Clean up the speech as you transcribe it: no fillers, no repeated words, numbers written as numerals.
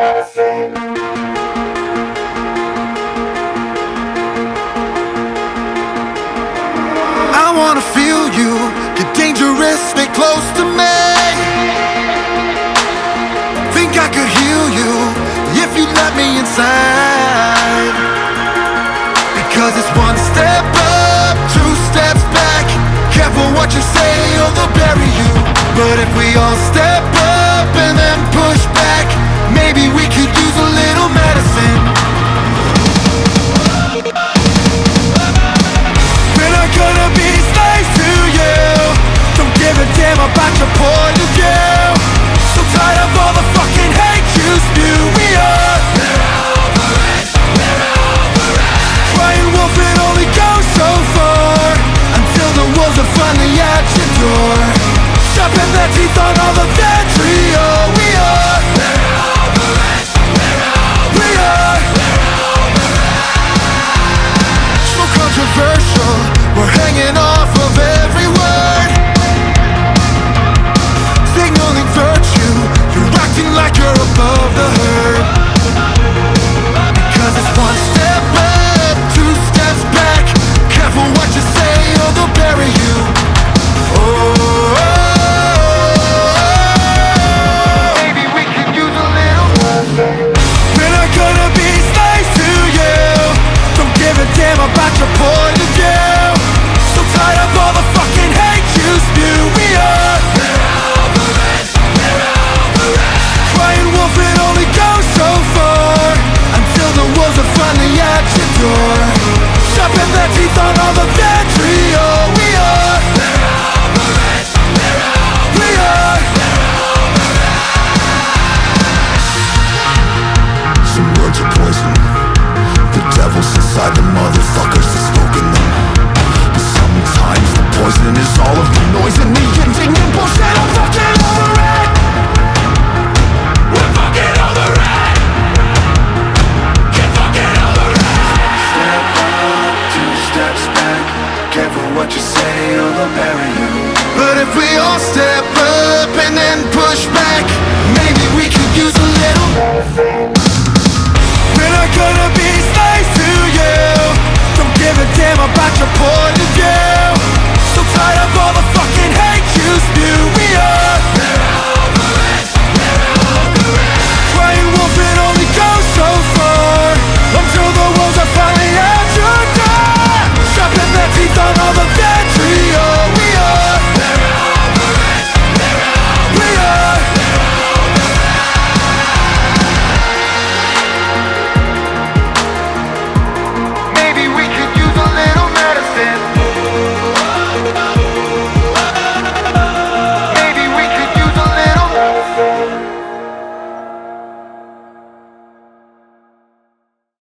I wanna feel you, get dangerous, stay close to me. Think I could heal you if you let me inside. Because it's one step up, two steps back. Careful what you say or they'll bury you. But if we all step up and then push back, maybe we could use a little medicine. We're not gonna be slaves to you. Don't give a damn about your point of view. So tired of all the fucking hate you spew. We're over it, we're over it. Crying wolf, it only goes so far, until the wolves are finally at your door, chopping their teeth on all the vitriol. We're hanging off of every word, signaling virtue. You're acting like you're above the herd. Because it's one step up, two steps back. Careful what you say or they'll bury you. Oh, maybe we could use a little lesson. We're not gonna be slaves to you. Don't give a damn about your point. Chopping their teeth on all the vitriol. We are, we're over it, we're over, we are, we're over it. Some words are poison. The devil's inside the mud.